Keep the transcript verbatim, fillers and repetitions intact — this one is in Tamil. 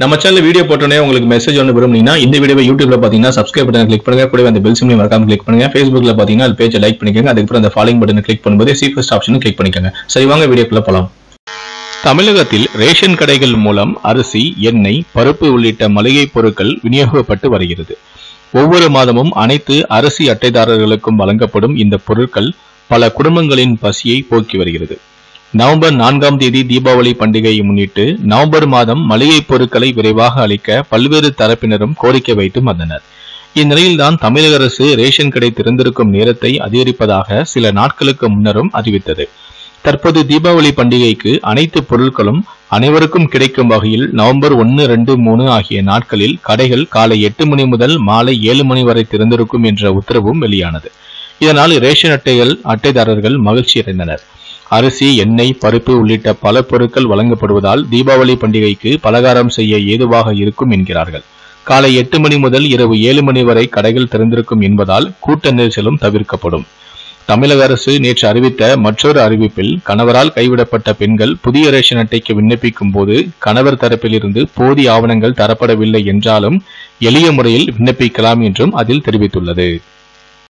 நம்ம சேனல்ல வீடியோ போட்டனே உங்களுக்கு மெசேஜ் வந்து வரும்னா இந்த வீடியோவை YouTubeல பாத்தீங்கன்னா subscribe பட்டனை கிளிக் பண்ணுங்க கூடவே அந்த bell symbol மறக்காம கிளிக் பண்ணுங்க Facebookல பாத்தீங்கன்னா அந்த பேஜை லைக் பண்ணிக்கங்க அதுக்கு அப்புறம் அந்த following பட்டனை கிளிக் பண்ணும்போது see first ஆப்ஷனை கிளிக் பண்ணிக்கங்க சரி வாங்க வீடியோக்குள்ள போலாம் தமிழகத்தில் ரேஷன் கடைகள் மூலம் அரிசி எண்ணெய் பருப்பு உள்ளிட்ட மளிகை பொருட்கள் விநியோகிக்கப்பட்டு வருகிறது ஒவ்வொரு மாதமும் அனைத்து அரிசி அட்டைதாரர்களுக்கும் வழங்கப்படும் இந்த பொருட்கள் பல குடும்பங்களின் பசியை போக்கி வருகிறது நவம்பர் நான்காம் தேதி தீபாவளி பண்டிகையை முன்னிட்டு நவம்பர் மாதம் மளிகை பொருட்களை விரைவாக அளிக்க பல்வேறு தரப்பினரும் கோரிக்கை வைத்து வந்தனர் இந்நிலையில்தான் தமிழக அரசு ரேஷன் கடை திறந்திருக்கும் நேரத்தை அதிகரிப்பதாக சில நாட்களுக்கு முன்னரும் அறிவித்தது தற்போது தீபாவளி பண்டிகைக்கு அனைத்து பொருட்களும் அனைவருக்கும் கிடைக்கும் வகையில் நவம்பர் ஒன்று இரண்டு மூன்று ஆகிய நாட்களில் கடைகள் காலை எட்டு மணி முதல் மாலை ஏழு மணி வரை திறந்திருக்கும் என்ற உத்தரவும் வெளியானது இதனால் ரேஷன் அட்டைகள் அட்டைதாரர்கள் மகிழ்ச்சியடைந்தனர் அரிசி எண்ணெய் பருப்பு உள்ளிட்ட பல பொருட்கள் வழங்கப்படுவதால் தீபாவளி பண்டிகைக்கு பலகாரம் செய்ய ஏதுவாக இருக்கும் என்கிறார்கள் காலை எட்டு மணி முதல் இரவு ஏழு மணி வரை கடைகள் திறந்திருக்கும் என்பதால் கூட்ட நெரிசலும் தவிர்க்கப்படும் தமிழக அரசு நேற்று அறிவித்த மற்றொரு அறிவிப்பில் கணவரால் கைவிடப்பட்ட பெண்கள் புதிய ரேஷன் அட்டைக்கு விண்ணப்பிக்கும் போது கணவர் தரப்பிலிருந்து போதிய ஆவணங்கள் தரப்படவில்லை என்றாலும் எளிய முறையில் விண்ணப்பிக்கலாம் என்றும் அதில் தெரிவித்துள்ளது